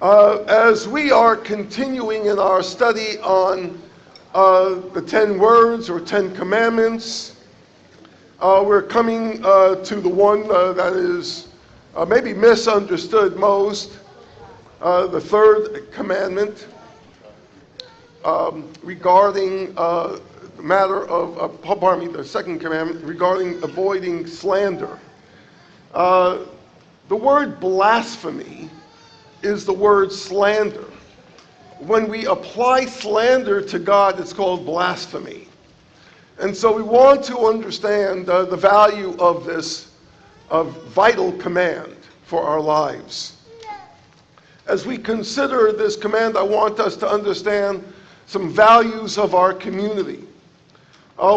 As we are continuing in our study on the 10 words or 10 commandments, we're coming to the one that is maybe misunderstood most, the 3rd commandment regarding the matter of, the 2nd commandment regarding avoiding slander. The word blasphemy is the word slander. When we apply slander to God, it's called blasphemy. And so we want to understand the value of this vital command for our lives. As we consider this command, I want us to understand some values of our community.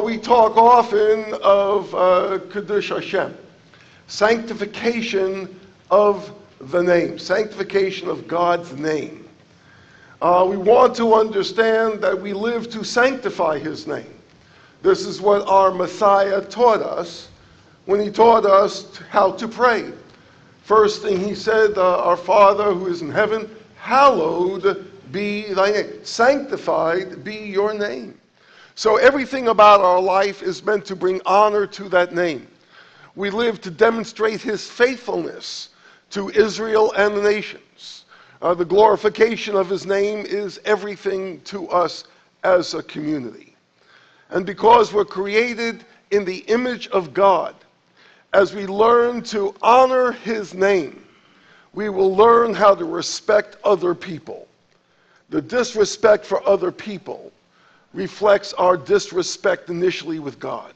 We talk often of Kiddush Hashem, sanctification of the name, sanctification of God's name. We want to understand that we live to sanctify His name. This is what our Messiah taught us when He taught us how to pray. First thing He said, our Father who is in heaven, hallowed be thy name. Sanctified be your name. So everything about our life is meant to bring honor to that name. We live to demonstrate His faithfulness to Israel and the nations. The glorification of His name is everything to us as a community. And because we're created in the image of God, as we learn to honor His name, we will learn how to respect other people. The disrespect for other people reflects our disrespect initially with God.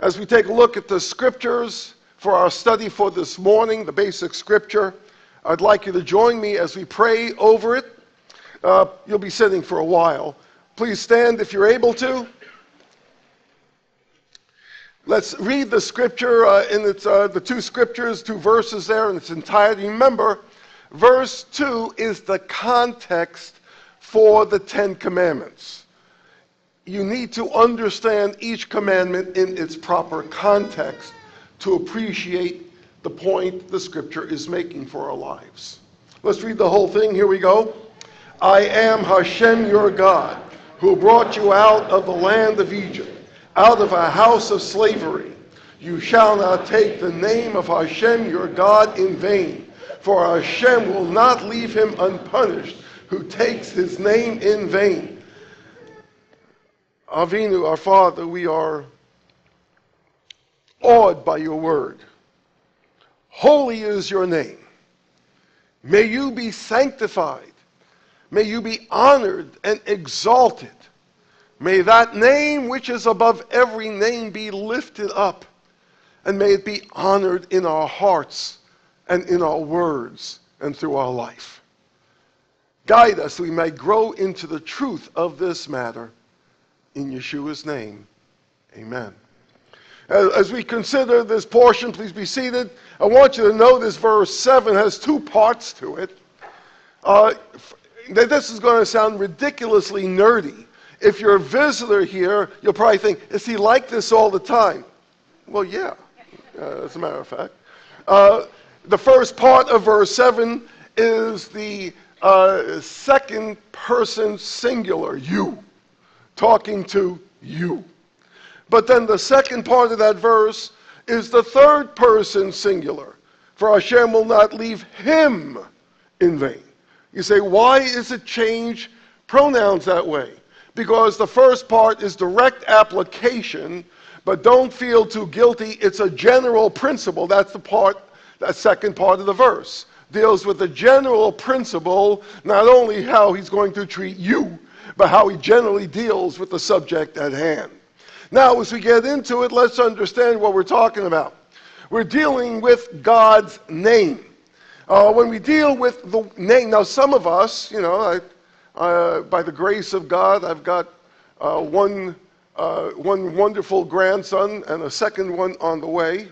As we take a look at the scriptures for our study for this morning, the basic scripture, I'd like you to join me as we pray over it. You'll be sitting for a while. Please stand if you're able to. Let's read the scripture in its, the 2 scriptures, 2 verses there in its entirety. Remember, verse 2 is the context for the 10 commandments. You need to understand each commandment in its proper context to appreciate the point the scripture is making for our lives. Let's read the whole thing. Here we go. I am Hashem your God, who brought you out of the land of Egypt, out of a house of slavery. You shall not take the name of Hashem your God in vain, for Hashem will not leave him unpunished who takes his name in vain. Avinu, our Father, we are awed by your word. Holy is your name. May you be sanctified. May you be honored and exalted. May that name which is above every name be lifted up, and may it be honored in our hearts and in our words and through our life. Guide us that we may grow into the truth of this matter. In Yeshua's name, amen. As we consider this portion, please be seated. I want you to know this verse 7 has 2 parts to it. This is going to sound ridiculously nerdy. If you're a visitor here, you'll probably think, is he like this all the time? Well, yeah, as a matter of fact. The first part of verse 7 is the 2nd person singular, you, talking to you. But then the 2nd part of that verse is the 3rd person singular. For Hashem will not leave him in vain. You say, why is it change pronouns that way? Because the 1st part is direct application, but don't feel too guilty. It's a general principle. That's the part, that 2nd part of the verse. Deals with the general principle, not only how he's going to treat you, but how he generally deals with the subject at hand. Now, as we get into it, let's understand what we're talking about. We're dealing with God's name. When we deal with the name, now some of us, you know, by the grace of God, I've got one wonderful grandson and a 2nd one on the way.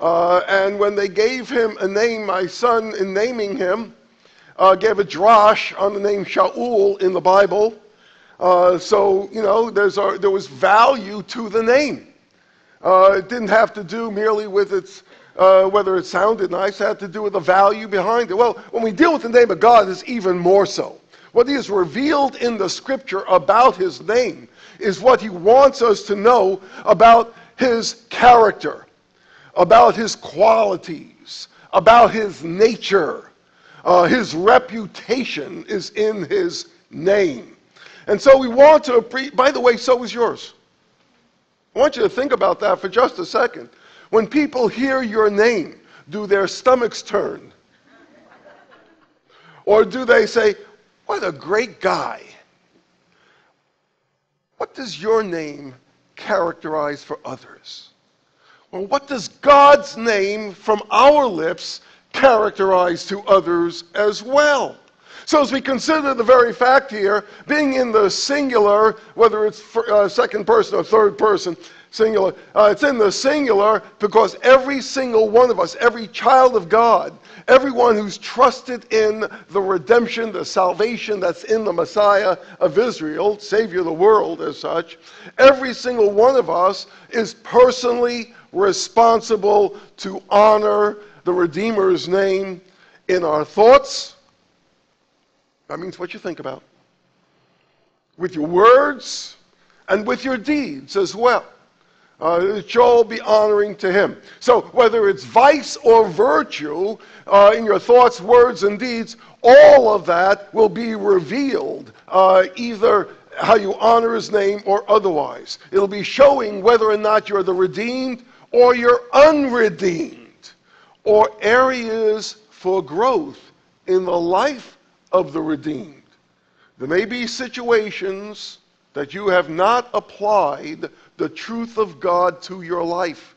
And when they gave him a name, my son, in naming him, gave a drash on the name Sha'ul in the Bible. So, you know, there was value to the name. It didn't have to do merely with its whether it sounded nice, had to do with the value behind it. Well, when we deal with the name of God, it's even more so. What is revealed in the Scripture about His name is what He wants us to know about His character, about His qualities, about His nature. His reputation is in His name. And so we want to appreciate, by the way, so is yours. I want you to think about that for just a second. When people hear your name, do their stomachs turn? Or do they say, what a great guy? What does your name characterize for others? Well, what does God's name from our lips characterize to others as well? So as we consider the very fact here, being in the singular, whether it's second person or third person, singular, it's in the singular because every single one of us, every child of God, everyone who's trusted in the redemption, the salvation that's in the Messiah of Israel, Savior of the world as such, every single one of us is personally responsible to honor the Redeemer's name in our thoughts. That means what you think about, with your words and with your deeds as well. It shall all be honoring to Him. So whether it's vice or virtue in your thoughts, words, and deeds, all of that will be revealed, either how you honor His name or otherwise. It'll be showing whether or not you're the redeemed or you're unredeemed, or areas for growth in the life of the redeemed. There may be situations that you have not applied the truth of God to your life,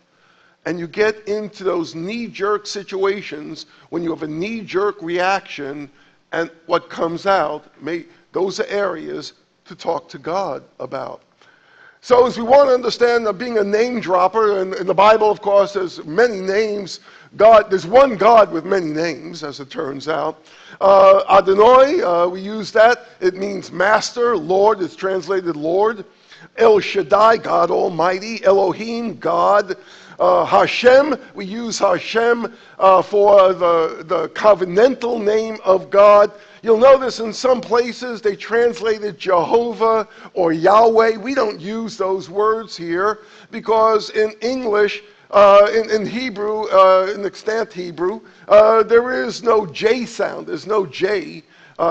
and you get into those knee-jerk situations when you have a knee-jerk reaction, and what comes out, those are areas to talk to God about. So as we want to understand that being a name dropper, and in the Bible, of course, there's many names. God, there's one God with many names, as it turns out. Adonai, we use that. It means master, Lord. It's translated Lord. El Shaddai, God Almighty. Elohim, God. Hashem, we use Hashem for the covenantal name of God. You'll notice in some places they translated Jehovah or Yahweh. We don't use those words here because in English, in Hebrew, in extant Hebrew, there is no J sound. There's no J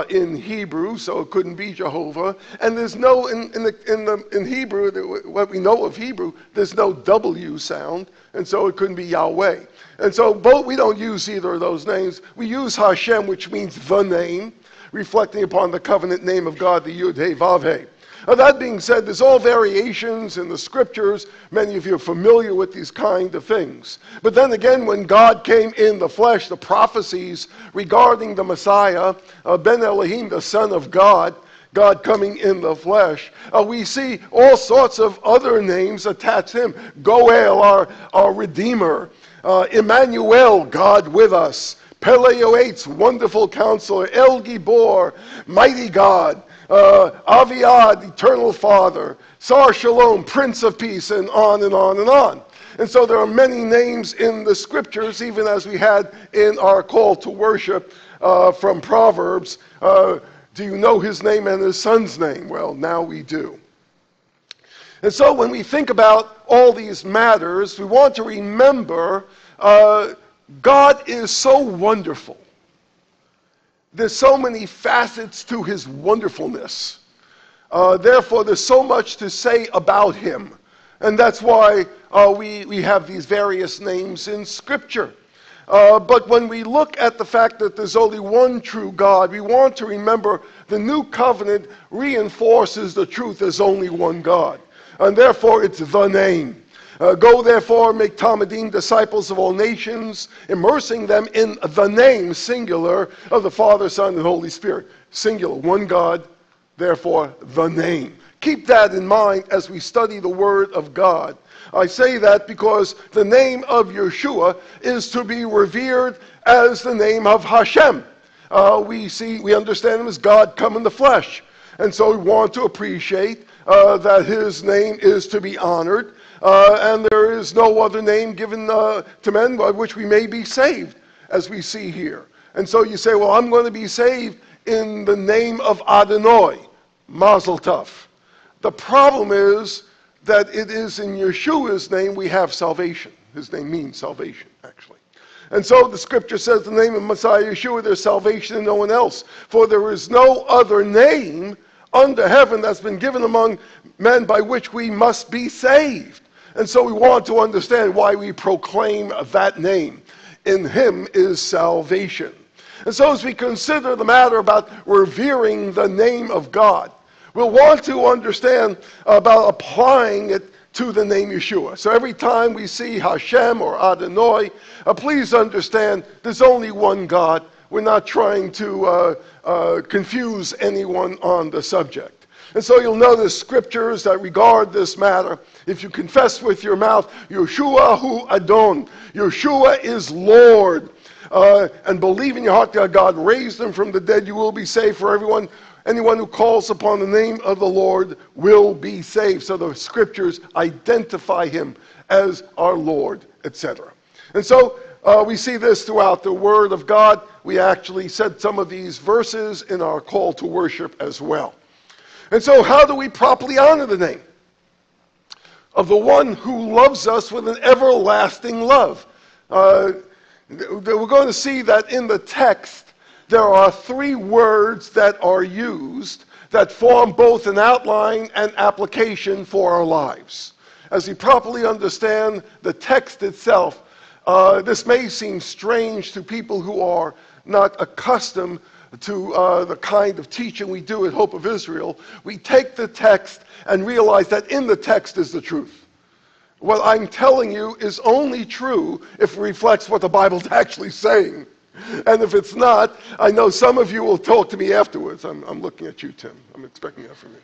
in Hebrew, so it couldn't be Jehovah. And there's no, in Hebrew, what we know of Hebrew, there's no W sound, and so it couldn't be Yahweh. And so we don't use either of those names. We use Hashem, which means the name, reflecting upon the covenant name of God, the Yud-Heh-Vav-Heh. Now, that being said, there's all variations in the Scriptures. Many of you are familiar with these kind of things. But then again, when God came in the flesh, the prophecies regarding the Messiah, Ben-Elohim, the Son of God, God coming in the flesh, we see all sorts of other names attached to Him. Goel, our Redeemer. Emmanuel, God with us. Pele-Yoetz, Wonderful Counselor. El Gibor, Mighty God. Aviad, Eternal Father, Sar Shalom, Prince of Peace, and on and on and on. And so there are many names in the Scriptures, even as we had in our call to worship from Proverbs. Do you know His name and His Son's name? Well, now we do. And so when we think about all these matters, we want to remember God is so wonderful. There's so many facets to His wonderfulness. Therefore, there's so much to say about Him. And that's why we have these various names in Scripture. But when we look at the fact that there's only one true God, we want to remember the new covenant reinforces the truth there's only one God. And therefore, it's the name. Go, therefore, make Talmidim disciples of all nations, immersing them in the name, singular, of the Father, Son, and Holy Spirit. Singular, one God, therefore, the name. Keep that in mind as we study the Word of God. I say that because the name of Yeshua is to be revered as the name of Hashem. We understand Him as God come in the flesh. And so we want to appreciate that His name is to be honored. and there is no other name given to men by which we may be saved, as we see here. And so you say, well, I'm going to be saved in the name of Adonai. Mazel Tov. The problem is that it is in Yeshua's name we have salvation. His name means salvation, actually. And so the scripture says in the name of Messiah Yeshua, there's salvation in no one else. For there is no other name under heaven that's been given among men by which we must be saved. And so we want to understand why we proclaim that name. In him is salvation. And so as we consider the matter about revering the name of God, we'll want to understand about applying it to the name Yeshua. So every time we see Hashem or Adonai, please understand there's only one God. We're not trying to confuse anyone on the subject. And so you'll notice scriptures that regard this matter. If you confess with your mouth, Yeshua Hu Adon, Yeshua is Lord, and believe in your heart that God raised him from the dead, you will be saved. For anyone who calls upon the name of the Lord will be saved. So the scriptures identify him as our Lord, etc. And so we see this throughout the Word of God. We actually said some of these verses in our call to worship as well. And so how do we properly honor the name of the one who loves us with an everlasting love? We're going to see that in the text there are three words that are used that form both an outline and application for our lives. As we properly understand the text itself, this may seem strange to people who are not accustomed to the kind of teaching we do at Hope of Israel. We take the text and realize that in the text is the truth. What I'm telling you is only true if it reflects what the Bible's actually saying. And if it's not, I know some of you will talk to me afterwards. I'm looking at you, Tim. I'm expecting that from you.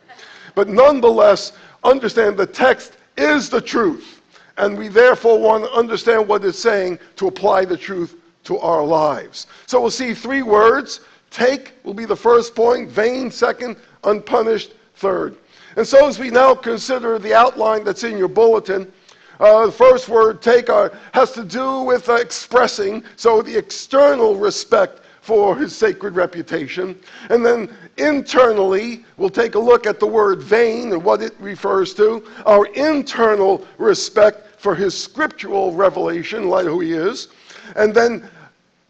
But nonetheless, understand the text is the truth. And we therefore want to understand what it's saying to apply the truth to our lives. So we'll see three words. Take will be the first point, vain second, unpunished third. And so as we now consider the outline that's in your bulletin, the first word, take, has to do with expressing, so the external respect for his sacred reputation. And then internally, we'll take a look at the word vain and what it refers to, our internal respect for his scriptural revelation, in light of who he is, and then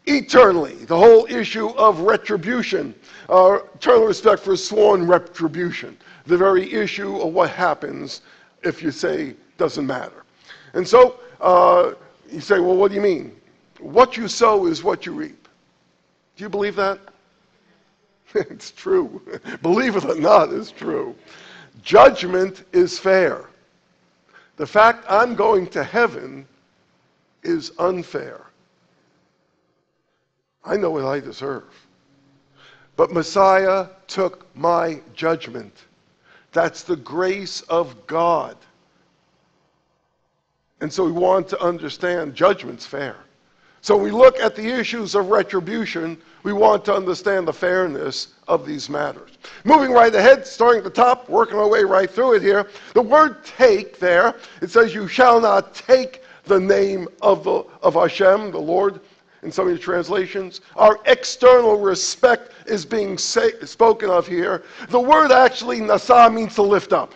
eternally, the whole issue of retribution, our eternal respect for sworn retribution, the very issue of what happens if you say doesn't matter. And so you say, well, what do you mean? What you sow is what you reap. Do you believe that? It's true. Believe it or not, it's true. Judgment is fair. The fact I'm going to heaven is unfair. I know what I deserve. But Messiah took my judgment. That's the grace of God. And so we want to understand judgment's fair. So we look at the issues of retribution. We want to understand the fairness of these matters. Moving right ahead, starting at the top, working our way right through it here. The word take there, it says you shall not take the name of Hashem, the Lord, in some of your translations. Our external respect is being spoken of here. The word actually, nasa, means to lift up.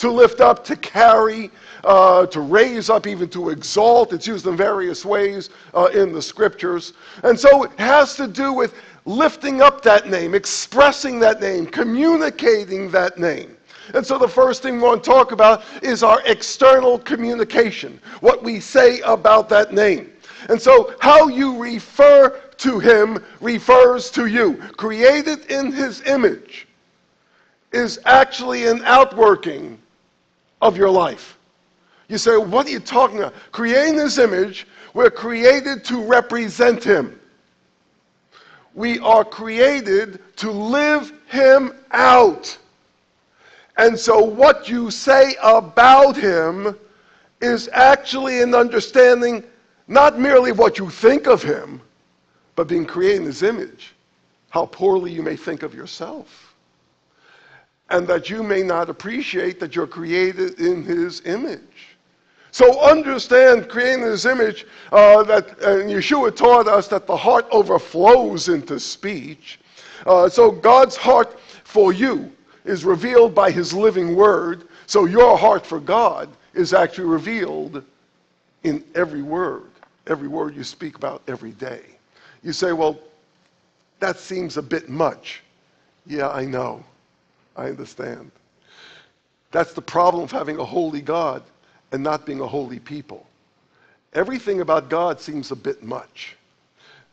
To lift up, to carry, to raise up, even to exalt. It's used in various ways in the scriptures. And so it has to do with lifting up that name, expressing that name, communicating that name. And so the first thing we want to talk about is our external communication, what we say about that name. And so how you refer to him refers to you. Created in his image is actually an outworking of your life. You say, what are you talking about? Creating his image, we're created to represent him. We are created to live him out. And so what you say about him is actually an understanding not merely what you think of him, but being created in his image, how poorly you may think of yourself. And that you may not appreciate that you're created in his image. So understand, creating this image, and Yeshua taught us that the heart overflows into speech. So God's heart for you is revealed by His living word. So your heart for God is actually revealed in every word you speak about every day. You say, well, that seems a bit much. Yeah, I know. I understand. That's the problem of having a holy God and not being a holy people. Everything about God seems a bit much.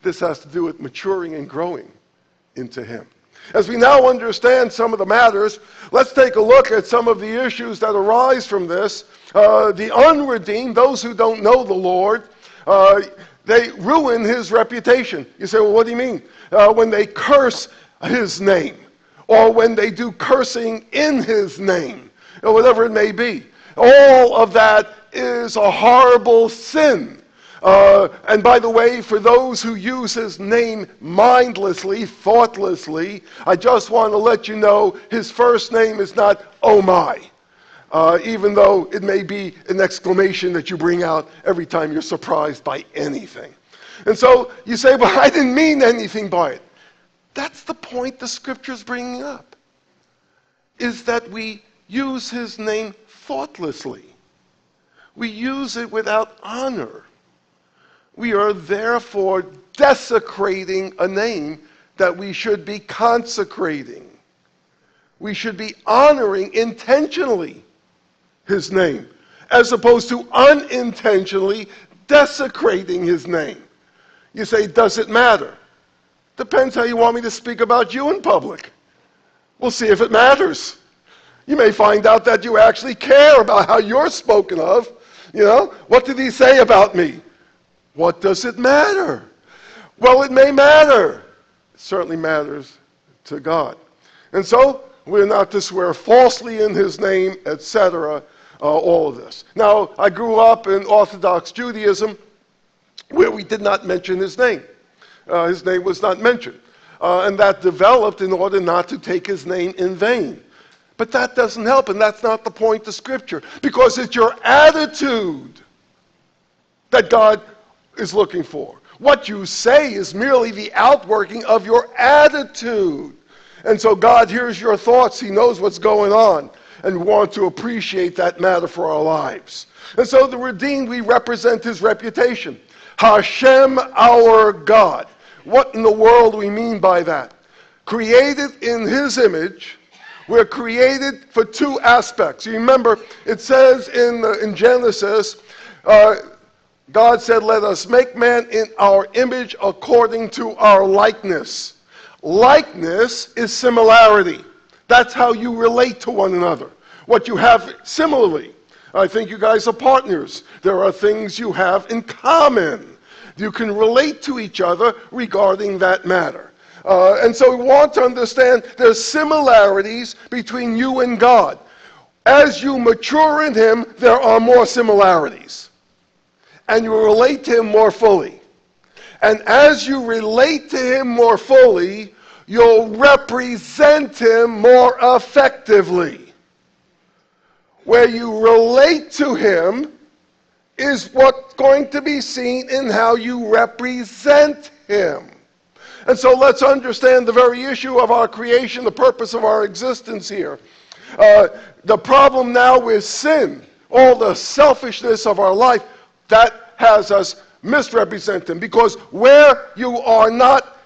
This has to do with maturing and growing into Him. As we now understand some of the matters, let's take a look at some of the issues that arise from this. The unredeemed, those who don't know the Lord, they ruin His reputation. You say, well, what do you mean? When they curse His name, or when they do cursing in His name, or whatever it may be. All of that is a horrible sin. And by the way, for those who use His name mindlessly, thoughtlessly, I just want to let you know His first name is not Oh My, even though it may be an exclamation that you bring out every time you're surprised by anything. And so you say, well, I didn't mean anything by it. That's the point the Scripture's bringing up, is that we use His name thoughtlessly. We use it without honor. We are therefore desecrating a name that we should be consecrating. We should be honoring intentionally His name, as opposed to unintentionally desecrating His name. You say, does it matter? Depends how you want me to speak about you in public. We'll see if it matters. You may find out that you actually care about how you're spoken of. You know, what did he say about me? What does it matter? Well, it may matter. It certainly matters to God. And so, we're not to swear falsely in His name, etc., all of this. Now, I grew up in Orthodox Judaism where we did not mention His name. His name was not mentioned. And that developed in order not to take His name in vain. But that doesn't help, and that's not the point of Scripture, because it's your attitude that God is looking for. What you say is merely the outworking of your attitude. And so God hears your thoughts. He knows what's going on, and we want to appreciate that matter for our lives. And so the redeemed, we represent His reputation. Hashem, our God. What in the world do we mean by that? Created in His image, we're created for two aspects. You remember, it says in Genesis, God said, let us make man in our image according to our likeness. Likeness is similarity. That's how you relate to one another. What you have similarly. I think you guys are partners. There are things you have in common. You can relate to each other regarding that matter. And so we want to understand there's similarities between you and God. As you mature in Him, there are more similarities. And you relate to Him more fully. And as you relate to Him more fully, you'll represent Him more effectively. Where you relate to Him is what's going to be seen in how you represent Him. And so let's understand the very issue of our creation, the purpose of our existence here. The problem now with sin, all the selfishness of our life, that has us misrepresent Him, because where you are not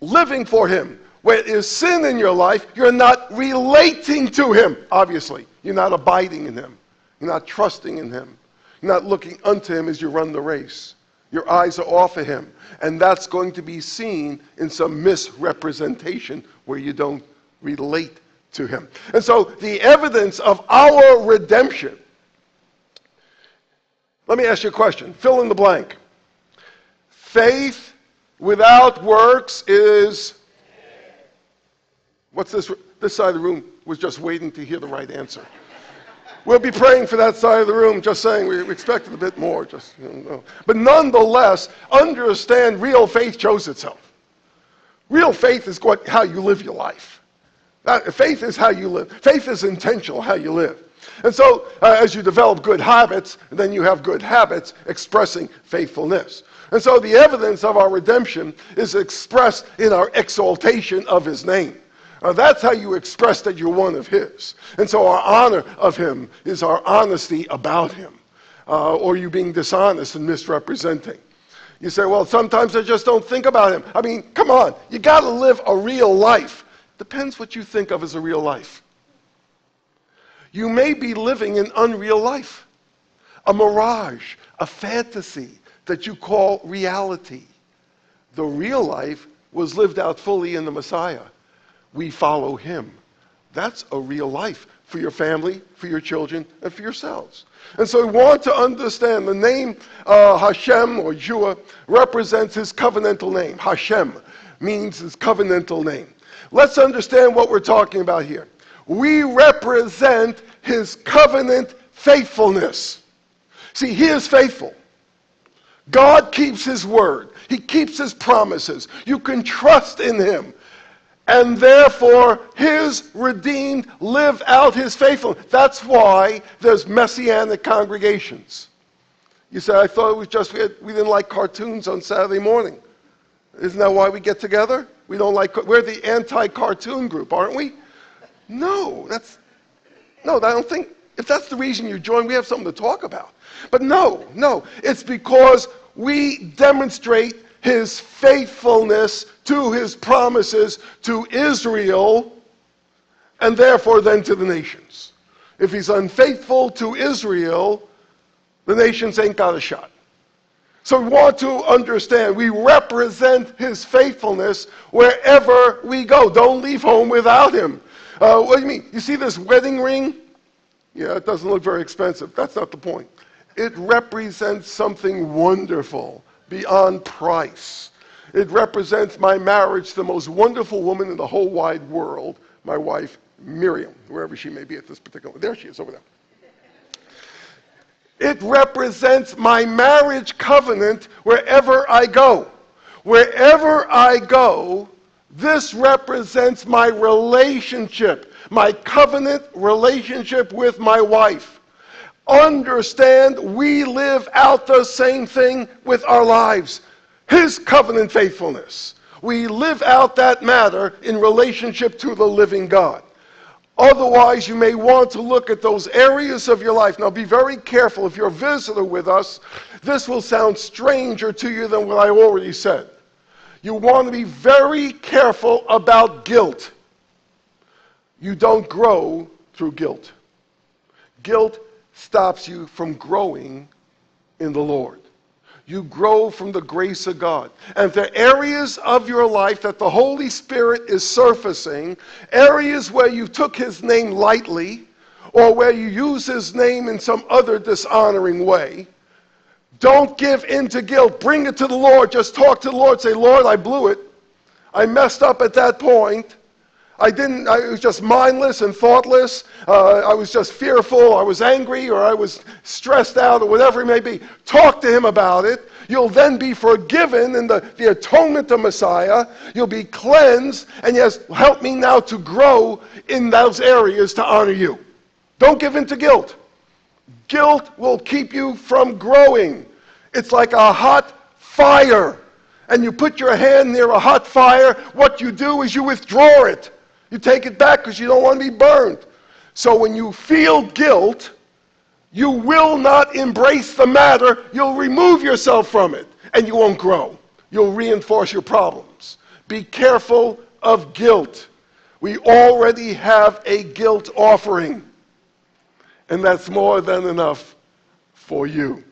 living for Him, where there is sin in your life, you're not relating to Him, obviously. You're not abiding in Him. You're not trusting in Him. You're not looking unto Him as you run the race. Your eyes are off of Him, and that's going to be seen in some misrepresentation where you don't relate to Him. And so the evidence of our redemption. Let me ask you a question. Fill in the blank. Faith without works is... What's this? This side of the room was just waiting to hear the right answer. We'll be praying for that side of the room, just saying we expected a bit more. Just, you know. But nonetheless, understand real faith shows itself. Real faith is how you live your life. Faith is how you live. Faith is intentional how you live. And so as you develop good habits, then you have good habits expressing faithfulness. And so the evidence of our redemption is expressed in our exaltation of his name. That's how you express that you're one of his. And so our honor of him is our honesty about him, or you being dishonest and misrepresenting. You say, well, sometimes I just don't think about him. I mean, come on, you got to live a real life. Depends what you think of as a real life. You may be living an unreal life, a mirage, a fantasy that you call reality. The real life was lived out fully in the Messiah. We follow him. That's a real life for your family, for your children, and for yourselves. And so we want to understand the name Hashem or Yeshua represents his covenantal name. Hashem means his covenantal name. Let's understand what we're talking about here. We represent his covenant faithfulness. See, he is faithful. God keeps his word. He keeps his promises. You can trust in him. And therefore, his redeemed live out his faithfulness. That's why there's Messianic congregations. You say, I thought it was just we didn't like cartoons on Saturday morning. Isn't that why we get together? We don't like, we're the anti-cartoon group, aren't we? No, I don't think, if that's the reason you join, we have something to talk about. But no, it's because we demonstrate his faithfulness to his promises to Israel and therefore then to the nations. If he's unfaithful to Israel, the nations ain't got a shot. So we want to understand we represent his faithfulness wherever we go. Don't leave home without him. What do you mean? You see this wedding ring? Yeah, it doesn't look very expensive. That's not the point. It represents something wonderful beyond price. It represents my marriage to the most wonderful woman in the whole wide world, my wife Miriam, wherever she may be at this particular... There she is, over there. It represents my marriage covenant wherever I go. Wherever I go, this represents my relationship, my covenant relationship with my wife. Understand, we live out the same thing with our lives. His covenant faithfulness. We live out that matter in relationship to the living God. Otherwise, you may want to look at those areas of your life. Now, be very careful. If you're a visitor with us, this will sound stranger to you than what I already said. You want to be very careful about guilt. You don't grow through guilt. Guilt stops you from growing in the Lord. You grow from the grace of God. And the areas of your life that the Holy Spirit is surfacing, areas where you took his name lightly or where you use his name in some other dishonoring way, don't give in to guilt. Bring it to the Lord. Just talk to the Lord. Say, Lord, I blew it. I messed up at that point. I was just mindless and thoughtless. I was just fearful. I was angry or I was stressed out or whatever it may be. Talk to him about it. You'll then be forgiven in the atonement of Messiah. You'll be cleansed. And yes, help me now to grow in those areas to honor you. Don't give in to guilt. Guilt will keep you from growing. It's like a hot fire. And you put your hand near a hot fire. What you do is you withdraw it. You take it back because you don't want to be burned. So when you feel guilt, you will not embrace the matter. You'll remove yourself from it, and you won't grow. You'll reinforce your problems. Be careful of guilt. We already have a guilt offering, and that's more than enough for you.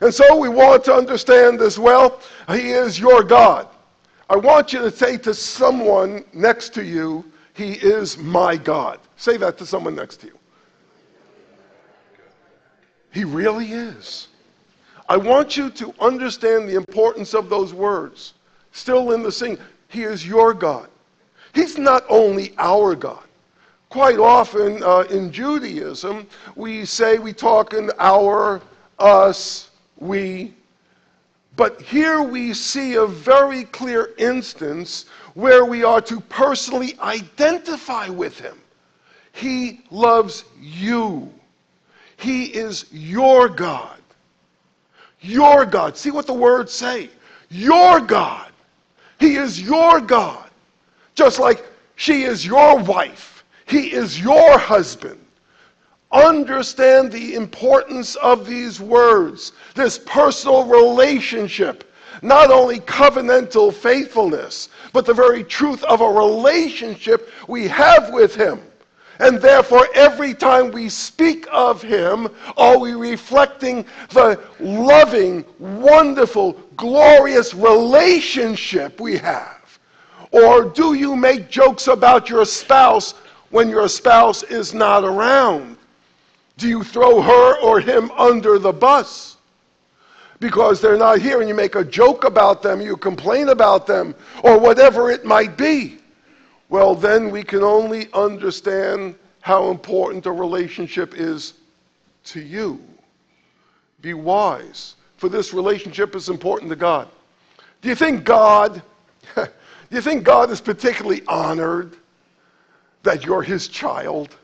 And so we want to understand as well, he is your God. I want you to say to someone next to you, he is my God. Say that to someone next to you. He really is. I want you to understand the importance of those words. Still in the singing, he is your God. He's not only our God. Quite often in Judaism, we talk in our, us, we. But here we see a very clear instance where we are to personally identify with him. He loves you. He is your God. Your God. See what the words say. Your God. He is your God. Just like she is your wife. He is your husband. Understand the importance of these words, this personal relationship, not only covenantal faithfulness, but the very truth of a relationship we have with him. And therefore, every time we speak of him, are we reflecting the loving, wonderful, glorious relationship we have? Or do you make jokes about your spouse when your spouse is not around? Do you throw her or him under the bus because they're not here and you make a joke about them, you complain about them, or whatever it might be? Well, then we can only understand how important a relationship is to you. Be wise, for this relationship is important to God. Do you think God is particularly honored that you're his child?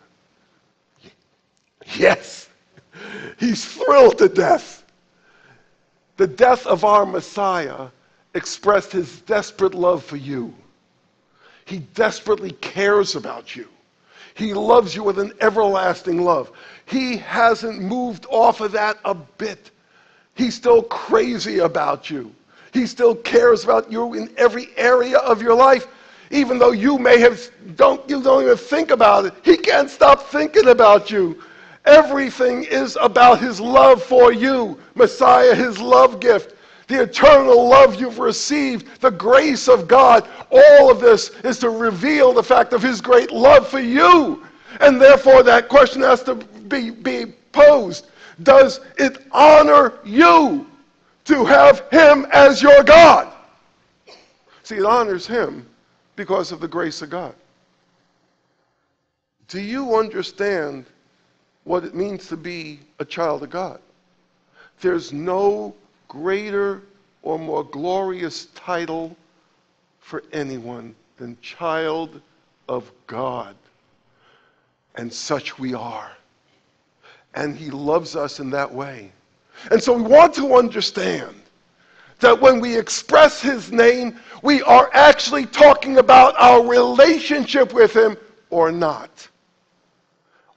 Yes, he's thrilled to death. The death of our Messiah expressed his desperate love for you. He desperately cares about you. He loves you with an everlasting love. He hasn't moved off of that a bit. He's still crazy about you. He still cares about you in every area of your life. Even though you don't even think about it, he can't stop thinking about you. Everything is about his love for you, Messiah, his love gift, the eternal love you've received, the grace of God. All of this is to reveal the fact of his great love for you. And therefore, that question has to be posed. Does it honor you to have him as your God? See, it honors him because of the grace of God. Do you understand what it means to be a child of God? There's no greater or more glorious title for anyone than child of God. And such we are. And he loves us in that way. And so we want to understand that when we express his name, we are actually talking about our relationship with him or not.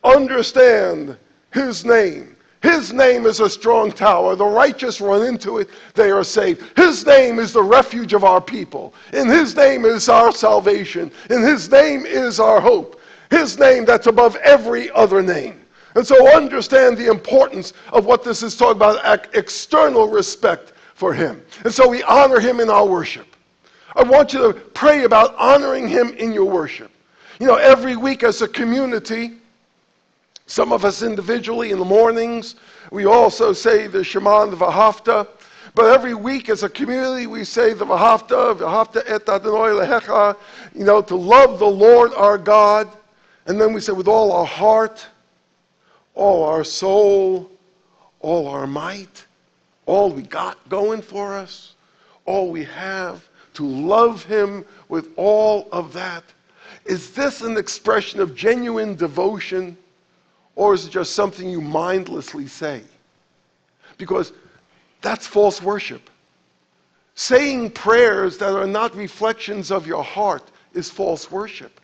Understand his name. His name is a strong tower. The righteous run into it, they are saved. His name is the refuge of our people. In his name is our salvation. In his name is our hope. His name that's above every other name. And so understand the importance of what this is talking about, external respect for him. And so we honor him in our worship. I want you to pray about honoring him in your worship. You know, every week as a community, some of us individually in the mornings, we also say the Shema and the Vahafta. But every week as a community, we say the Vahafta, Vahavta et Adonai Lehecha, you know, to love the Lord our God. And then we say with all our heart, all our soul, all our might, all we got going for us, all we have, to love him with all of that. Is this an expression of genuine devotion? Or is it just something you mindlessly say? Because that's false worship. Saying prayers that are not reflections of your heart is false worship.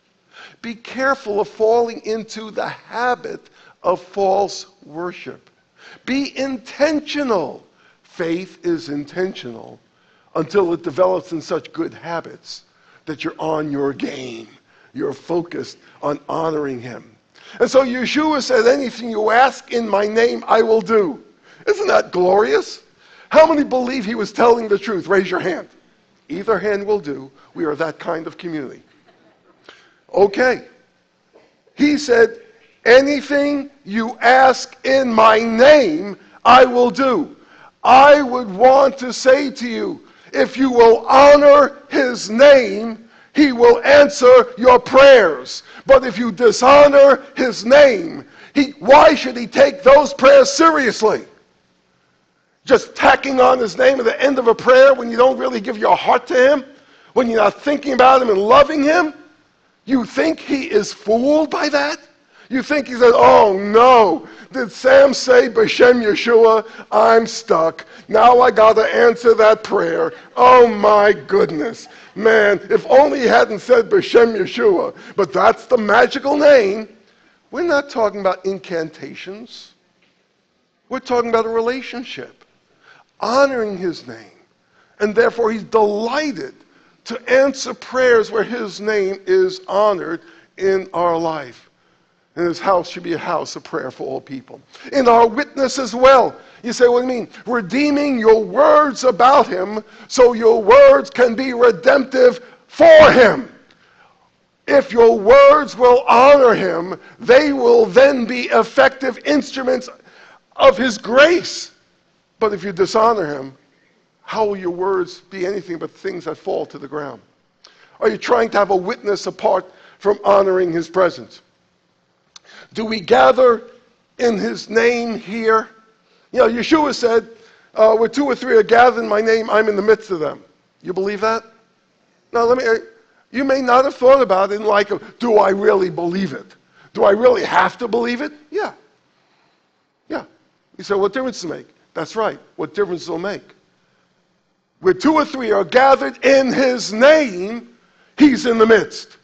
Be careful of falling into the habit of false worship. Be intentional. Faith is intentional until it develops in such good habits that you're on your game. You're focused on honoring him. And so Yeshua said, anything you ask in my name, I will do. Isn't that glorious? How many believe he was telling the truth? Raise your hand. Either hand will do. We are that kind of community. Okay. He said, anything you ask in my name, I will do. I would want to say to you, if you will honor his name, he will answer your prayers. But if you dishonor his name, why should he take those prayers seriously? Just tacking on his name at the end of a prayer when you don't really give your heart to him, when you're not thinking about him and loving him? You think he is fooled by that? You think he says, oh no, did Sam say B'Shem Yeshua? I'm stuck. Now I got to answer that prayer. Oh my goodness. Man, if only he hadn't said B'Shem Yeshua. But that's the magical name. We're not talking about incantations. We're talking about a relationship. Honoring his name. And therefore he's delighted to answer prayers where his name is honored in our life. And his house should be a house of prayer for all people. In our witness as well. You say, what do you mean? Redeeming your words about him so your words can be redemptive for him. If your words will honor him, they will then be effective instruments of his grace. But if you dishonor him, how will your words be anything but things that fall to the ground? Are you trying to have a witness apart from honoring his presence? Do we gather in his name here? You know, Yeshua said, where two or three are gathered in my name, I'm in the midst of them. You believe that? Now, you may not have thought about it in like, do I really believe it? Do I really have to believe it? Yeah. Yeah. You say, what difference does it make? That's right. What difference does it make? Where two or three are gathered in his name, he's in the midst.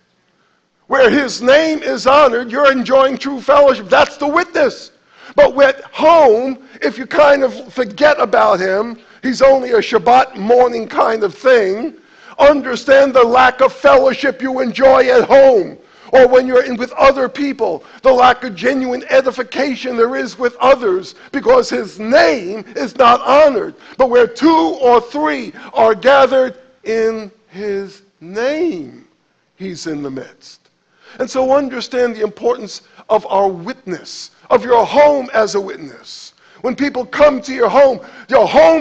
Where his name is honored, you're enjoying true fellowship. That's the witness. But at home, if you kind of forget about him, he's only a Shabbat morning kind of thing, understand the lack of fellowship you enjoy at home or when you're in with other people, the lack of genuine edification there is with others because his name is not honored. But where two or three are gathered in his name, he's in the midst. And so understand the importance of our witness, of your home as a witness. When people come to your home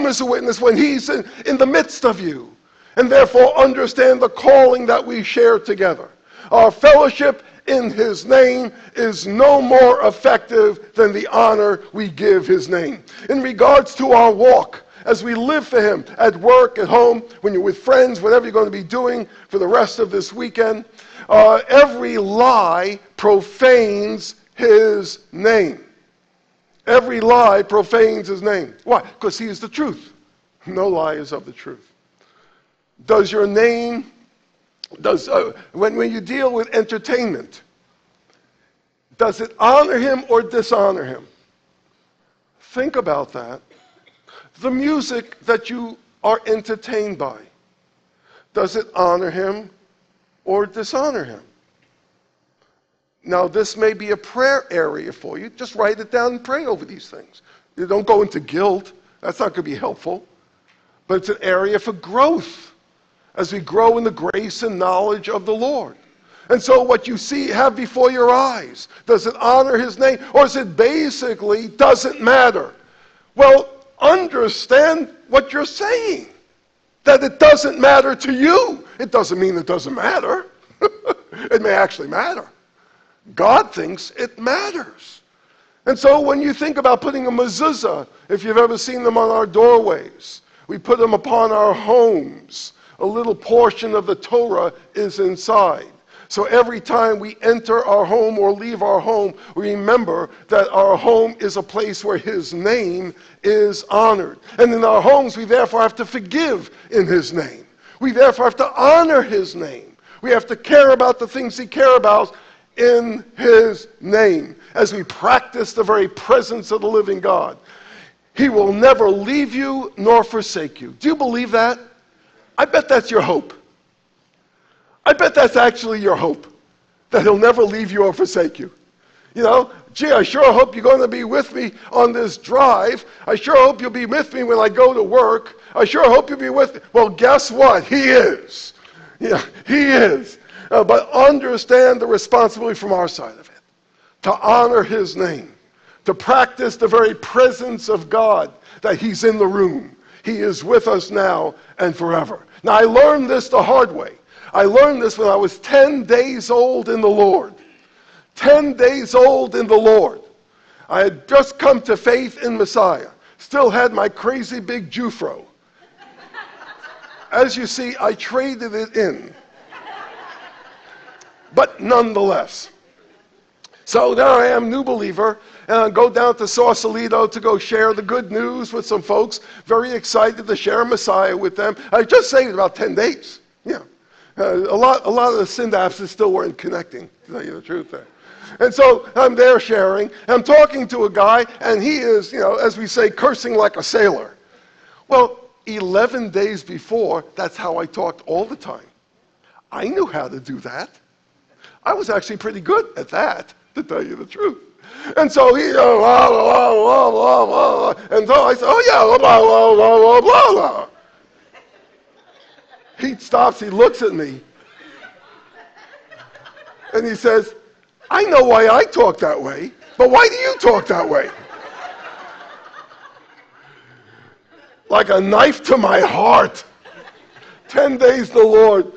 is a witness when he's in the midst of you. And therefore understand the calling that we share together. Our fellowship in his name is no more effective than the honor we give his name. In regards to our walk, as we live for him, at work, at home, when you're with friends, whatever you're going to be doing for the rest of this weekend, every lie profanes his name. Every lie profanes his name. Why? Because he is the truth. No lie is of the truth. Does your name... when you deal with entertainment, does it honor him or dishonor him? Think about that. The music that you are entertained by, does it honor him or dishonor him? Now, this may be a prayer area for you. Just write it down and pray over these things. You don't go into guilt. That's not going to be helpful. But it's an area for growth, as we grow in the grace and knowledge of the Lord. And so what you see, have before your eyes, does it honor his name? Or is it basically, doesn't matter? Well, understand what you're saying, that it doesn't matter to you. It doesn't mean it doesn't matter. It may actually matter. God thinks it matters. And so when you think about putting a mezuzah, if you've ever seen them on our doorways, we put them upon our homes. A little portion of the Torah is inside. So every time we enter our home or leave our home, remember that our home is a place where his name is honored. And in our homes, we therefore have to forgive in his name. We therefore have to honor his name. We have to care about the things he cares about in his name, as we practice the very presence of the living God. He will never leave you nor forsake you. Do you believe that? I bet that's your hope. I bet that's actually your hope, that he'll never leave you or forsake you. You know, gee, I sure hope you're going to be with me on this drive. I sure hope you'll be with me when I go to work. I sure hope you'll be with me. Well, guess what? He is. Yeah, he is. But understand the responsibility from our side of it, to honor his name, to practice the very presence of God, that he's in the room. He is with us now and forever. Now, I learned this the hard way. I learned this when I was 10 days old in the Lord. 10 days old in the Lord. I had just come to faith in Messiah. Still had my crazy big Jufro. As you see, I traded it in. But nonetheless, So there I am, new believer, and I go down to Sausalito to go share the good news with some folks, very excited to share Messiah with them. I just saved about 10 days. Yeah. A lot of the synapses still weren't connecting, to tell you the truth there. And so I'm there sharing, and I'm talking to a guy, and he is, you know, as we say, cursing like a sailor. Well, 11 days before, that's how I talked all the time. I knew how to do that. I was actually pretty good at that, to tell you the truth. And so he, blah, blah, blah, blah, blah, blah. And so I said, oh yeah, blah, blah, blah, blah, blah, blah. He stops, he looks at me, and he says, I know why I talk that way, but why do you talk that way? Like a knife to my heart. 10 days the Lord.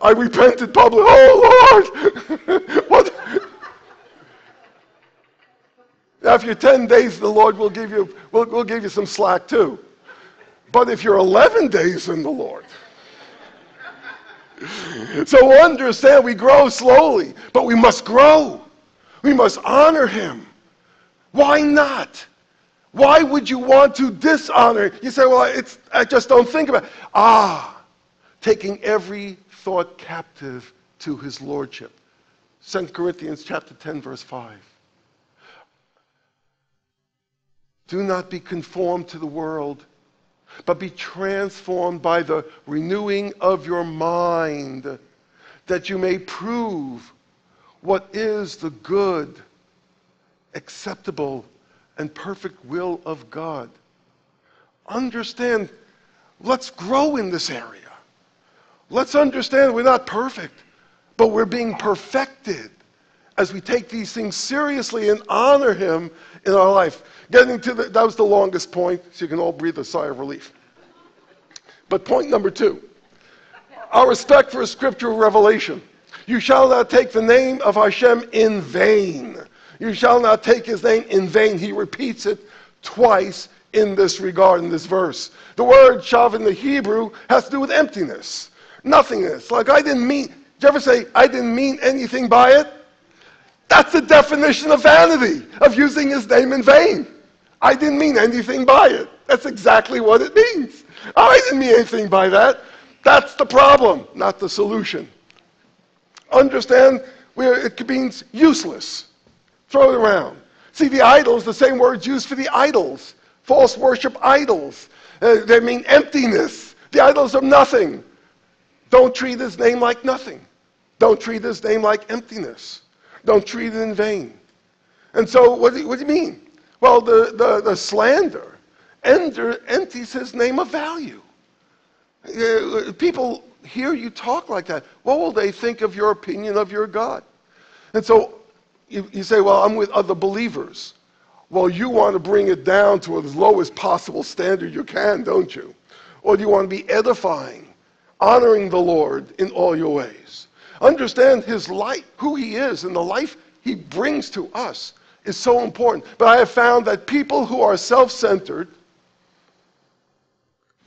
I repented publicly. Oh, Lord! What? Now, if you're 10 days, the Lord will give you, will give you some slack, too. But if you're 11 days in the Lord... So understand, we grow slowly, but we must grow. We must honor Him. Why not? Why would you want to dishonor? You say, well, I just don't think about it. Ah, taking every thought captive to His Lordship. 2 Corinthians chapter 10, verse 5. Do not be conformed to the world, but be transformed by the renewing of your mind, that you may prove what is the good, acceptable, and perfect will of God. Understand, let's grow in this area. Let's understand we're not perfect, but we're being perfected as we take these things seriously and honor Him in our life. Getting to that was the longest point, so you can all breathe a sigh of relief. But point number 2, our respect for scriptural revelation. You shall not take the name of Hashem in vain. You shall not take His name in vain. He repeats it twice in this regard, in this verse. The word shav in the Hebrew has to do with emptiness. Nothingness. Like, I didn't mean... Did you ever say, I didn't mean anything by it? That's the definition of vanity, of using His name in vain. I didn't mean anything by it. That's exactly what it means. I didn't mean anything by that. That's the problem, not the solution. Understand, it means useless. Throw it around. See, the idols, the same word's used for the idols. False worship idols. They mean emptiness. The idols of nothing. Don't treat His name like nothing. Don't treat His name like emptiness. Don't treat it in vain. And so what do you mean? Well, the slander empties His name of value. People hear you talk like that. What will they think of your opinion of your God? And so you say, well, I'm with other believers. Well, you want to bring it down to as low as possible standard you can, don't you? Or do you want to be edifying? Honoring the Lord in all your ways. Understand His light, who He is, and the life He brings to us is so important. But I have found that people who are self-centered,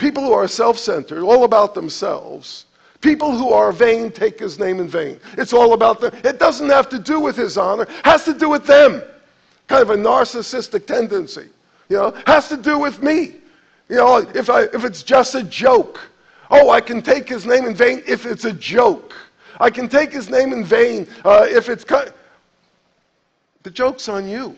all about themselves, people who are vain take His name in vain. It's all about them. It doesn't have to do with His honor. It has to do with them. Kind of a narcissistic tendency. You know, it has to do with me. You know, if it's just a joke. Oh, I can take His name in vain if it's a joke. I can take His name in vain if it's... The joke's on you.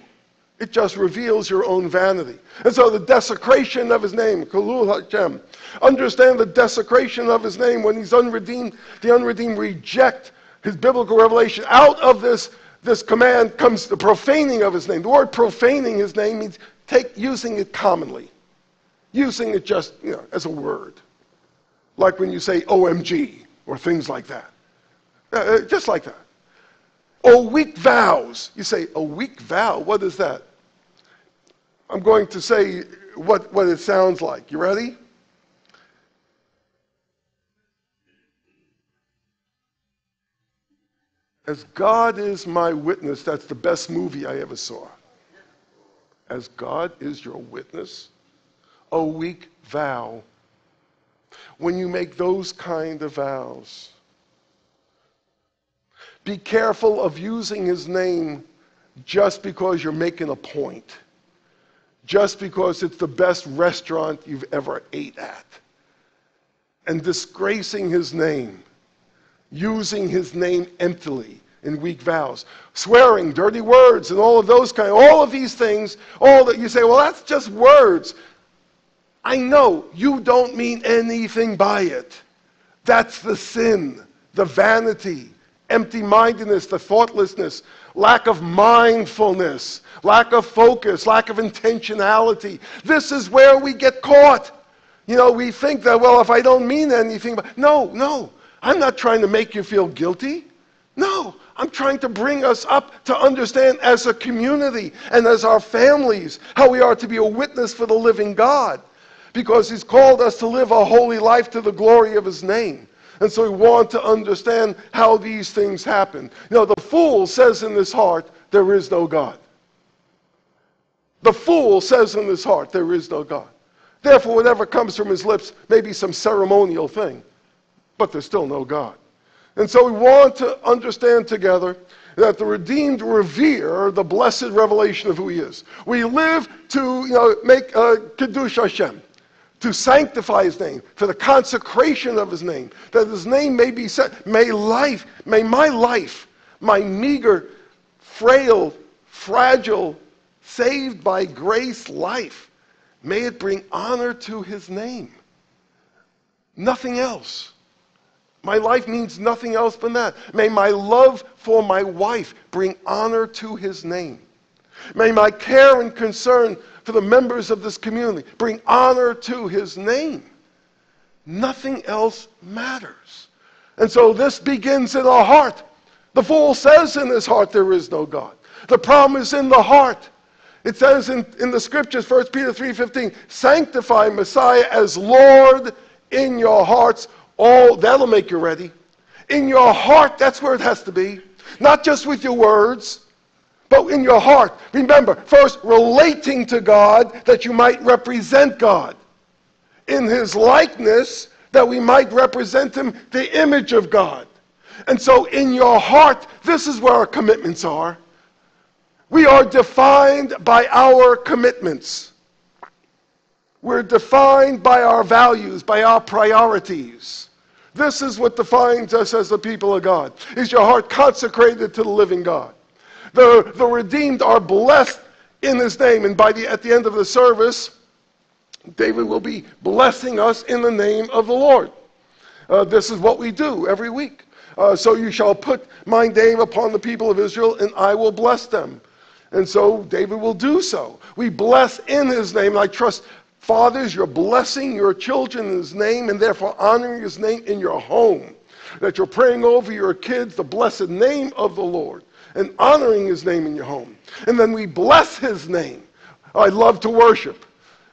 It just reveals your own vanity. And so the desecration of His name, Chilul HaShem. Understand the desecration of His name when He's unredeemed. The unredeemed reject His biblical revelation. Out of this command comes the profaning of His name. The word profaning His name means using it commonly. Using it just, you know, as a word. Like when you say OMG or things like that. Just like that. Or weak vows. You say, a weak vow, what is that? I'm going to say what it sounds like. You ready? As God is my witness, that's the best movie I ever saw. As God is your witness, a weak vow. When you make those kind of vows, be careful of using His name just because you're making a point, just because it's the best restaurant you've ever ate at, and disgracing his name, using his name emptily in weak vows, swearing dirty words and all of those kind, all of these things, all that you say, well, that's just words. I know you don't mean anything by it. That's the sin, the vanity, empty-mindedness, the thoughtlessness, lack of mindfulness, lack of focus, lack of intentionality. This is where we get caught. You know, we think that, well, if I don't mean anything, but no, I'm not trying to make you feel guilty. No, I'm trying to bring us up to understand as a community and as our families how we are to be a witness for the living God, because he's called us to live a holy life to the glory of his name. And so we want to understand how these things happen. You know, the fool says in his heart, there is no God. The fool says in his heart, there is no God. Therefore, whatever comes from his lips may be some ceremonial thing, but there's still no God. And so we want to understand together that the redeemed revere the blessed revelation of who he is. We live to, make Kiddush Hashem, to sanctify his name, for the consecration of his name, that his name may be set, may my life, my meager, frail, fragile, saved by grace life, may it bring honor to his name. Nothing else. My life means nothing else than that. May my love for my wife bring honor to his name. May my care and concern for the members of this community bring honor to his name. Nothing else matters. And so this begins in our heart. The fool says in his heart, there is no God. The problem is in the heart. It says in the scriptures, 1 Peter 3:15, sanctify Messiah as Lord in your hearts. Oh, that'll make you ready. In your heart, that's where it has to be. Not just with your words, but in your heart. Remember, first, relating to God that you might represent God. In his likeness, that we might represent him, the image of God. And so in your heart, this is where our commitments are. We are defined by our commitments. We're defined by our values, by our priorities. This is what defines us as the people of God. Is your heart consecrated to the living God? The redeemed are blessed in his name. And at the end of the service, David will be blessing us in the name of the Lord. This is what we do every week. So you shall put my name upon the people of Israel, and I will bless them. And so David will do so. We bless in his name, and I trust, fathers, you're blessing your children in his name and therefore honoring his name in your home. That you're praying over your kids the blessed name of the Lord and honoring his name in your home. And then we bless his name. I love to worship.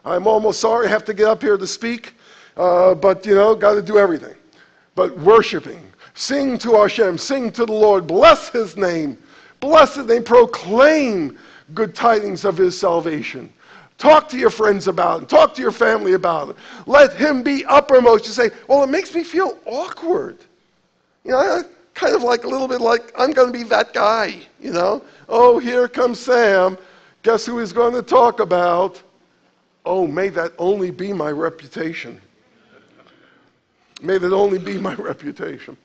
I'm almost sorry I have to get up here to speak, but got to do everything. But worshiping, sing to Hashem, sing to the Lord, bless his name, proclaim good tidings of his salvation. Talk to your friends about it. Talk to your family about it. Let him be uppermost. You say, well, it makes me feel awkward. Kind of like a little bit like I'm going to be that guy, Oh, here comes Sam. Guess who he's going to talk about? Oh, may that only be my reputation. May that only be my reputation.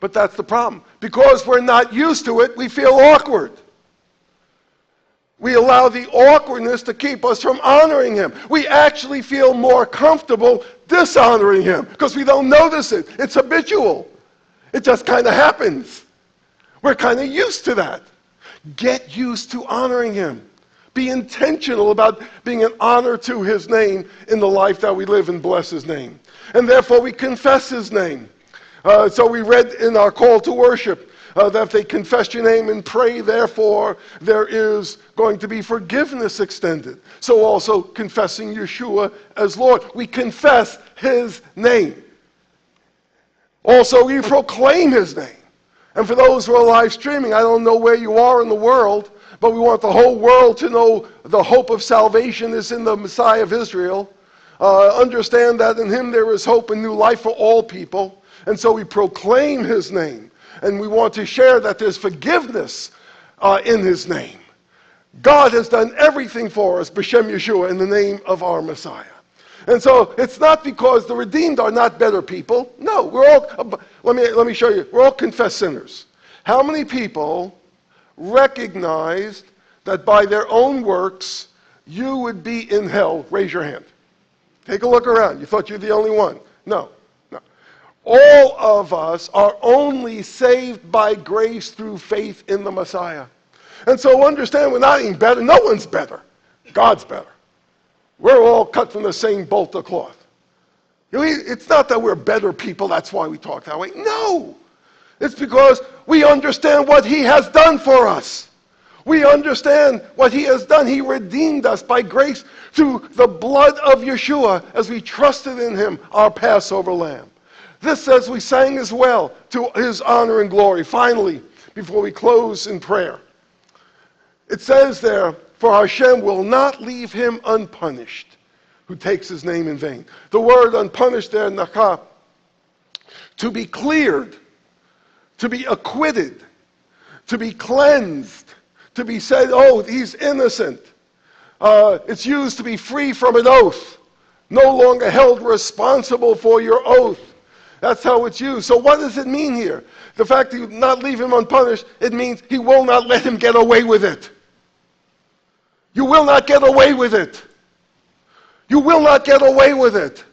But that's the problem. Because we're not used to it, we feel awkward. We allow the awkwardness to keep us from honoring him. We actually feel more comfortable dishonoring him because we don't notice it. It's habitual. It just kind of happens. We're kind of used to that. Get used to honoring him. Be intentional about being an honor to his name in the life that we live, and bless his name. And therefore we confess his name. So we read in our call to worship, that if they confess your name and pray, therefore, there is going to be forgiveness extended. So also confessing Yeshua as Lord. We confess his name. Also, we proclaim his name. And for those who are live streaming, I don't know where you are in the world, but we want the whole world to know the hope of salvation is in the Messiah of Israel. Understand that in him there is hope and new life for all people. And so we proclaim his name. And we want to share that there's forgiveness are in his name. God has done everything for us, B'Shem Yeshua, in the name of our Messiah. And so it's not because the redeemed are not better people. No, we're all, let me show you, we're all confessed sinners. How many people recognized that by their own works you would be in hell? Raise your hand. Take a look around. You thought you're the only one. No, no. All of us are only saved by grace through faith in the Messiah. And so understand, we're not any better. No one's better. God's better. We're all cut from the same bolt of cloth. It's not that we're better people, that's why we talk that way. No! It's because we understand what he has done for us. We understand what he has done. He redeemed us by grace through the blood of Yeshua as we trusted in him, our Passover lamb. This, as we sang as well, to his honor and glory. Finally, before we close in prayer, it says there, "For Hashem will not leave him unpunished who takes his name in vain." The word unpunished there, nakah, to be cleared, to be acquitted, to be cleansed, to be said, oh, he's innocent. It's used to be free from an oath, no longer held responsible for your oath. That's how it's used. So what does it mean here? The fact that you not leave him unpunished, it means he will not let him get away with it. You will not get away with it. You will not get away with it.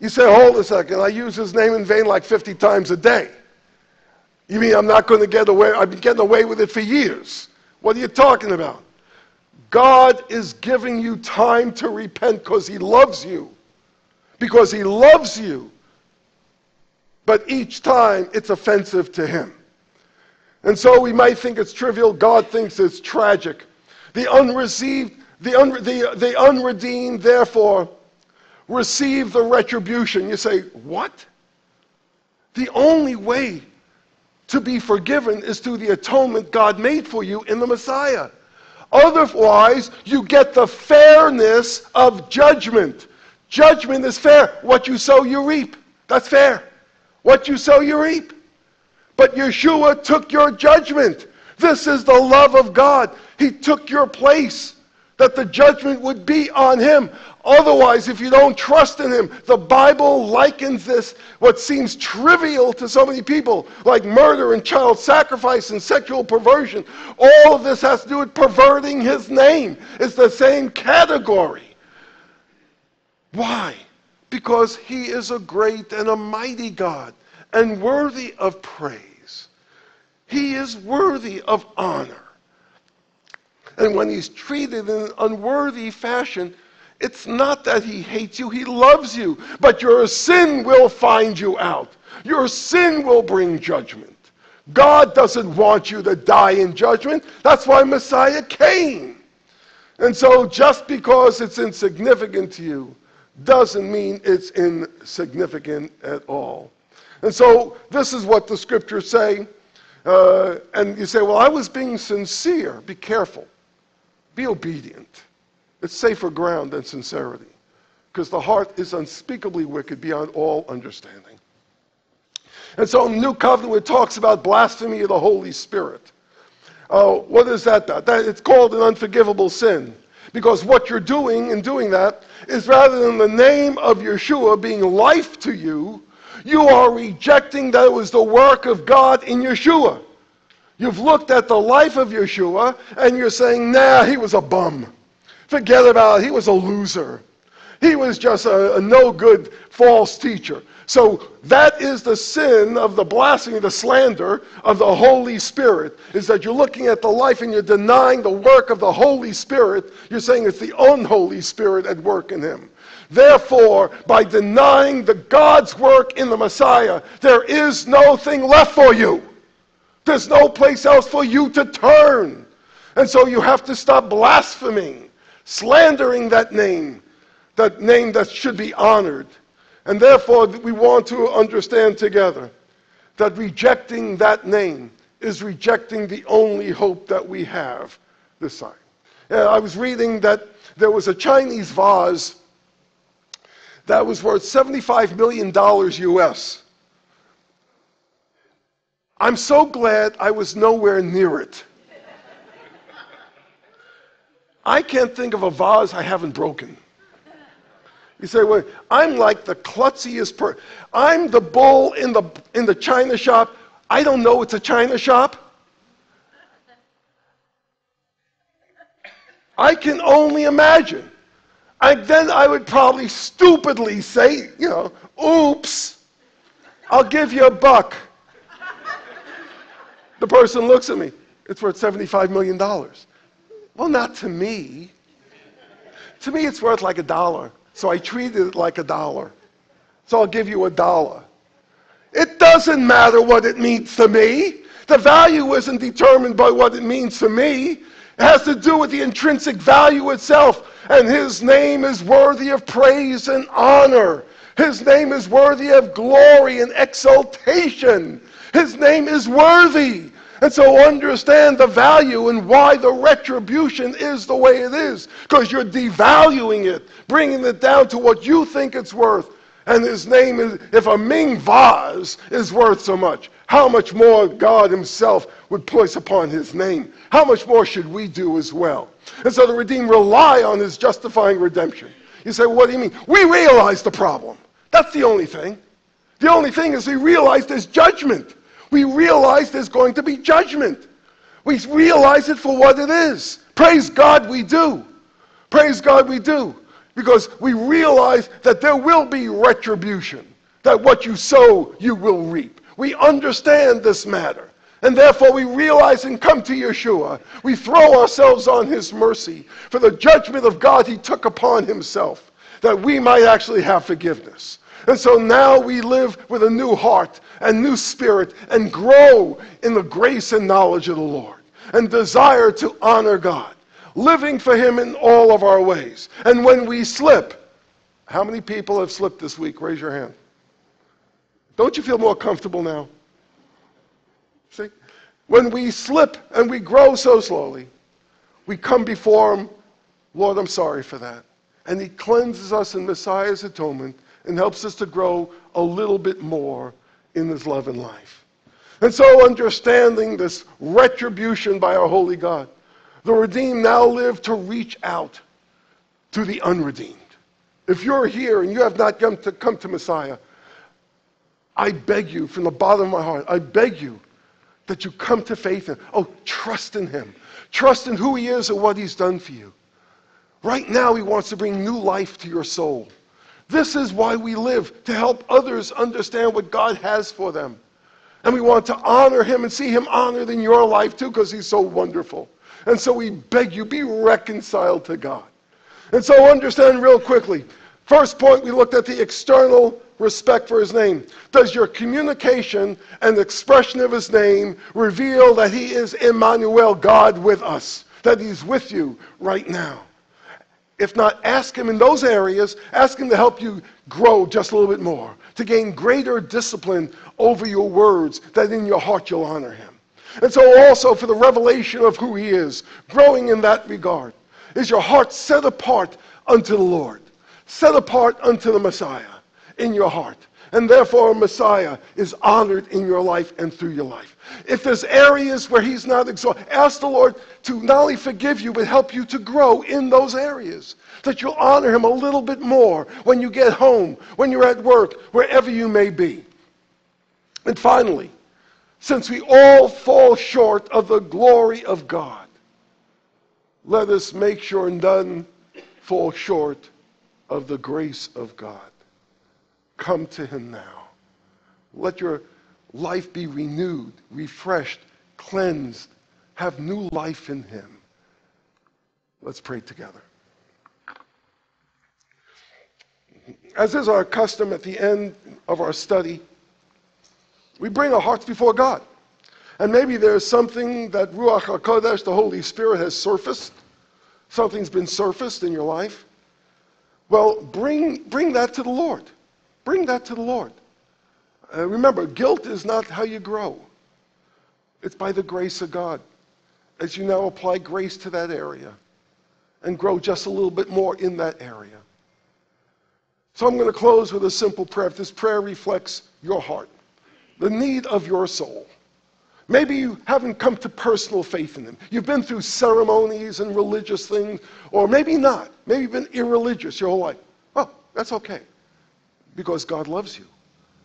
You say, hold a second, I use his name in vain like 50 times a day. You mean I'm not going to get away? I've been getting away with it for years. What are you talking about? God is giving you time to repent because he loves you. Because he loves you. But each time it's offensive to him. And so we might think it's trivial. God thinks it's tragic. The unredeemed, therefore, receive the retribution. You say, what? The only way to be forgiven is through the atonement God made for you in the Messiah. Otherwise, you get the fairness of judgment. Judgment is fair. What you sow, you reap. That's fair. What you sow, you reap. But Yeshua took your judgment. This is the love of God. He took your place, that the judgment would be on him. Otherwise, if you don't trust in him, the Bible likens this, what seems trivial to so many people, like murder and child sacrifice and sexual perversion. All of this has to do with perverting his name. It's the same category. Why? Because he is a great and a mighty God and worthy of praise. He is worthy of honor. And when he's treated in an unworthy fashion, it's not that he hates you, he loves you. But your sin will find you out. Your sin will bring judgment. God doesn't want you to die in judgment. That's why Messiah came. And so just because it's insignificant to you doesn't mean it's insignificant at all. And so this is what the scriptures say. And you say, well, I was being sincere. Be careful. Be obedient. It's safer ground than sincerity, because the heart is unspeakably wicked beyond all understanding. And so in the New Covenant, it talks about blasphemy of the Holy Spirit. What is that? It's called an unforgivable sin, because what you're doing in doing that is, rather than the name of Yeshua being life to you, you are rejecting that it was the work of God in Yeshua. You've looked at the life of Yeshua, and you're saying, nah, he was a bum. Forget about it. He was a loser. He was just a no-good false teacher. So that is the sin of the blasphemy, the slander of the Holy Spirit, is that you're looking at the life and you're denying the work of the Holy Spirit. You're saying it's the unholy spirit at work in him. Therefore, by denying the God's work in the Messiah, there is no thing left for you. There's no place else for you to turn. And so you have to stop blaspheming, slandering that name that should be honored. And therefore, we want to understand together that rejecting that name is rejecting the only hope that we have this time. I was reading that there was a Chinese vase that was worth $75 million US. I'm so glad I was nowhere near it. I can't think of a vase I haven't broken. You say, well, I'm like the klutziest person. I'm the bull in the china shop. I don't know it's a china shop. I can only imagine. Then I would probably stupidly say, you know, oops, I'll give you $1. The person looks at me. It's worth $75 million. Well, not to me. To me, it's worth like $1. So I treated it like $1. So I'll give you $1. It doesn't matter what it means to me. The value isn't determined by what it means to me. It has to do with the intrinsic value itself. And his name is worthy of praise and honor. His name is worthy of glory and exaltation. His name is worthy. And so understand the value and why the retribution is the way it is. Because you're devaluing it, bringing it down to what you think it's worth. And his name is, if a Ming vase is worth so much, how much more God himself would place upon his name? How much more should we do as well? And so the redeemed rely on his justifying redemption. You say, what do you mean? We realize the problem. That's the only thing. The only thing is we realize there's judgment. We realize there's going to be judgment. We realize it for what it is. Praise God we do. Praise God we do. Because we realize that there will be retribution, that what you sow, you will reap. We understand this matter. And therefore we realize and come to Yeshua. We throw ourselves on his mercy for the judgment of God he took upon himself, that we might actually have forgiveness. And so now we live with a new heart and new spirit and grow in the grace and knowledge of the Lord and desire to honor God, living for him in all of our ways. And when we slip, how many people have slipped this week? Raise your hand. Don't you feel more comfortable now? See? When we slip and we grow so slowly, we come before him, Lord, I'm sorry for that. And he cleanses us in Messiah's atonement and helps us to grow a little bit more in his love and life. And so understanding this retribution by our holy God, the redeemed now live to reach out to the unredeemed. If you're here and you have not come to Messiah, I beg you from the bottom of my heart, I beg you that you come to faith in him. Oh, trust in him. Trust in who he is and what he's done for you. Right now he wants to bring new life to your soul. This is why we live, to help others understand what God has for them. And we want to honor him and see him honored in your life too, because he's so wonderful. And so we beg you, be reconciled to God. And so understand real quickly. First point, we looked at the external respect for his name. Does your communication and expression of his name reveal that he is Emmanuel, God with us, that he's with you right now? If not, ask him in those areas, ask him to help you grow just a little bit more, to gain greater discipline over your words, that in your heart you'll honor him. And so also for the revelation of who he is, growing in that regard, is your heart set apart unto the Lord, set apart unto the Messiah in your heart. And therefore Messiah is honored in your life and through your life. If there's areas where he's not exalted, ask the Lord to not only forgive you, but help you to grow in those areas, that you'll honor him a little bit more when you get home, when you're at work, wherever you may be. And finally, since we all fall short of the glory of God, let us make sure none fall short of the grace of God. Come to him now. Let your life be renewed, refreshed, cleansed. Have new life in him. Let's pray together. As is our custom at the end of our study, we bring our hearts before God. And maybe there's something that Ruach HaKodesh, the Holy Spirit, has surfaced. Something's been surfaced in your life. Well, bring that to the Lord. Bring that to the Lord. Remember, guilt is not how you grow. It's by the grace of God. As you now apply grace to that area and grow just a little bit more in that area. So I'm going to close with a simple prayer. This prayer reflects your heart, the need of your soul, Maybe you haven't come to personal faith in them. You've been through ceremonies and religious things, or maybe not. Maybe you've been irreligious your whole life. Well, that's okay, because God loves you.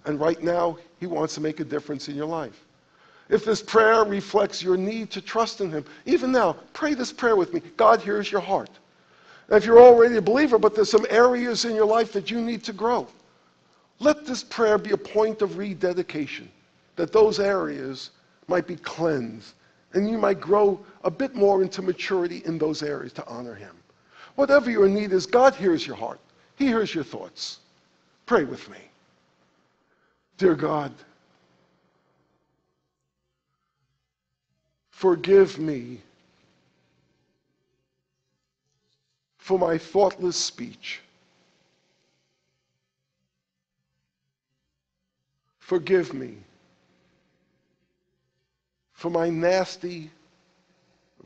And right now, He wants to make a difference in your life. If this prayer reflects your need to trust in Him, even now, pray this prayer with me. God hears your heart. And if you're already a believer, but there's some areas in your life that you need to grow, let this prayer be a point of rededication, that those areas might be cleansed, and you might grow a bit more into maturity in those areas to honor Him. Whatever your need is, God hears your heart. He hears your thoughts. Pray with me. Dear God, forgive me for my thoughtless speech. Forgive me for my nasty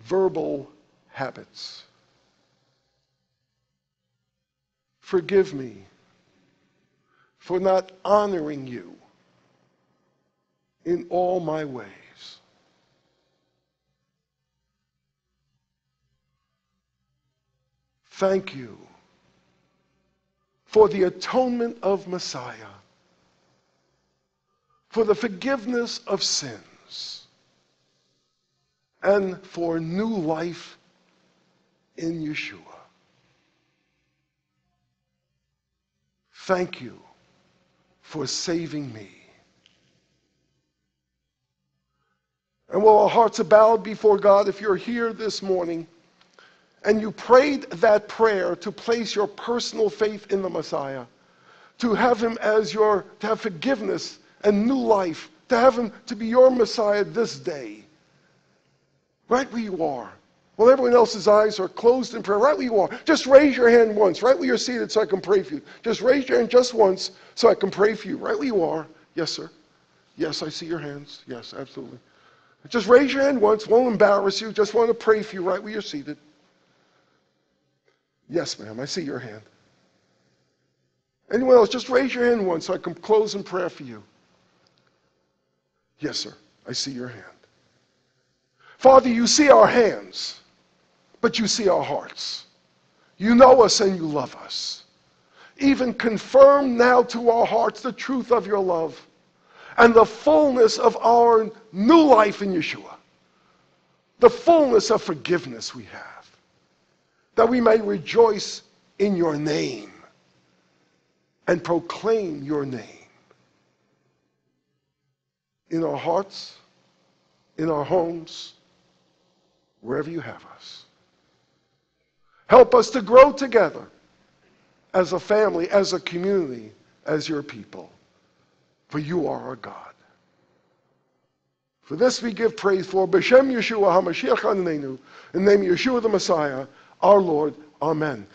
verbal habits. Forgive me for not honoring you in all my ways. Thank you for the atonement of Messiah, for the forgiveness of sins, and for new life in Yeshua. Thank you for saving me. And while our hearts are bowed before God, if you're here this morning and you prayed that prayer to place your personal faith in the Messiah, to have Him as to have forgiveness and new life, to have Him to be your Messiah this day, right where you are, while everyone else's eyes are closed in prayer, right where you are, just raise your hand once, right where you're seated, so I can pray for you. Just raise your hand just once so I can pray for you, right where you are. Yes, sir. Yes, I see your hands. Yes, absolutely. Just raise your hand once. Won't embarrass you. Just want to pray for you right where you're seated. Yes, ma'am, I see your hand. Anyone else? Just raise your hand once so I can close in prayer for you. Yes, sir, I see your hand. Father, you see our hands, but you see our hearts. You know us and you love us. Even confirm now to our hearts the truth of your love and the fullness of our new life in Yeshua, the fullness of forgiveness we have, that we may rejoice in your name and proclaim your name in our hearts, in our homes, wherever you have us. Help us to grow together as a family, as a community, as your people, for you are our God. For this we give praise, Lord, B'Shem Yeshua HaMashiach Adonenu, in the name of Yeshua the Messiah, our Lord. Amen.